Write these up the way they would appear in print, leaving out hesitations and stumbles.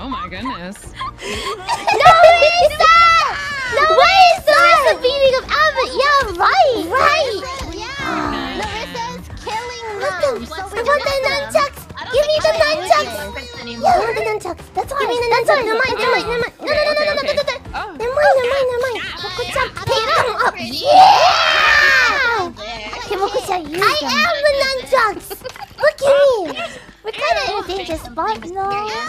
Oh my goodness. Nerissa! What is the meaning of Abbott? Yeah, right. Yeah. Nerissa's killing them. I want the nunchucks. Give me the nunchucks. Yeah, I want the nunchucks. That's why. Give me the nunchucks. Never mind. No. Never mind. Boku-chan, pick them up. Yeah! Okay, Boku-chan, use them. I am the nunchucks. Look at me. We're kind of in a dangerous spot now. Yeah.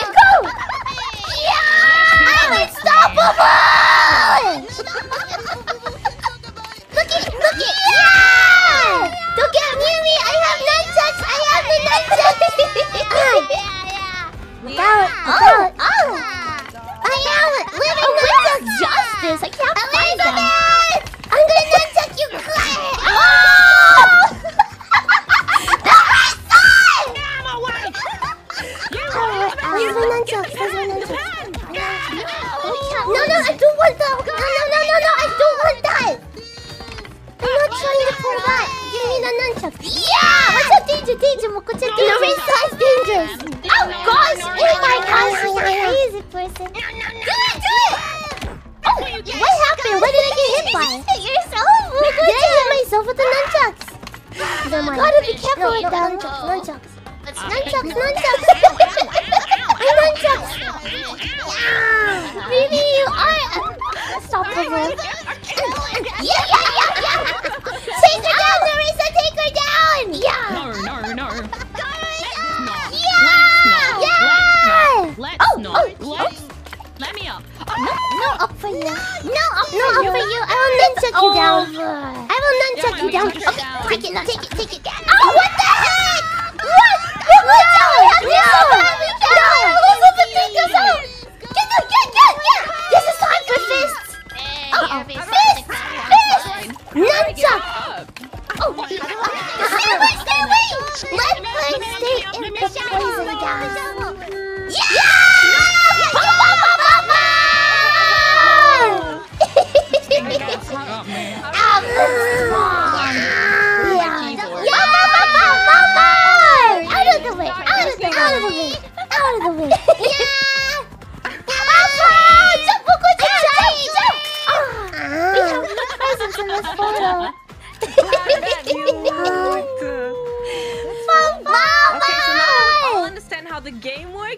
go! Yeah! I'm unstoppable! Look at! Yeah! Don't get near me! I have nunchucks! I have the nunchucks! Oh! I am living nunchucks! Justice! I can't find them! I'm gonna nunchuck you! Oh! No, I don't want that! No, I don't want that! I'm not trying to pull that! Give me the nunchucks! Yeah! What's up, danger? Boku-chan, Nerissa is dangerous! Oh gosh! Oh my gosh! You're a crazy person! Do it! Oh! What happened? What did I get hit by? Did I hit myself with the nunchucks? You gotta be careful with that! Nunchucks! Yeah. Maybe you are unstoppable. Yeah. Take her down, Nerissa. Take her down. No. Yeah. Let me up. No, up for you. I will nunchuck you down. Take it. Oh, what the heck? Get! This is time for fists! Fist! Nunchuck! Stay away! Let me stay in the poison gas! Out of the way! In this photo. Okay, so now I understand how the game works.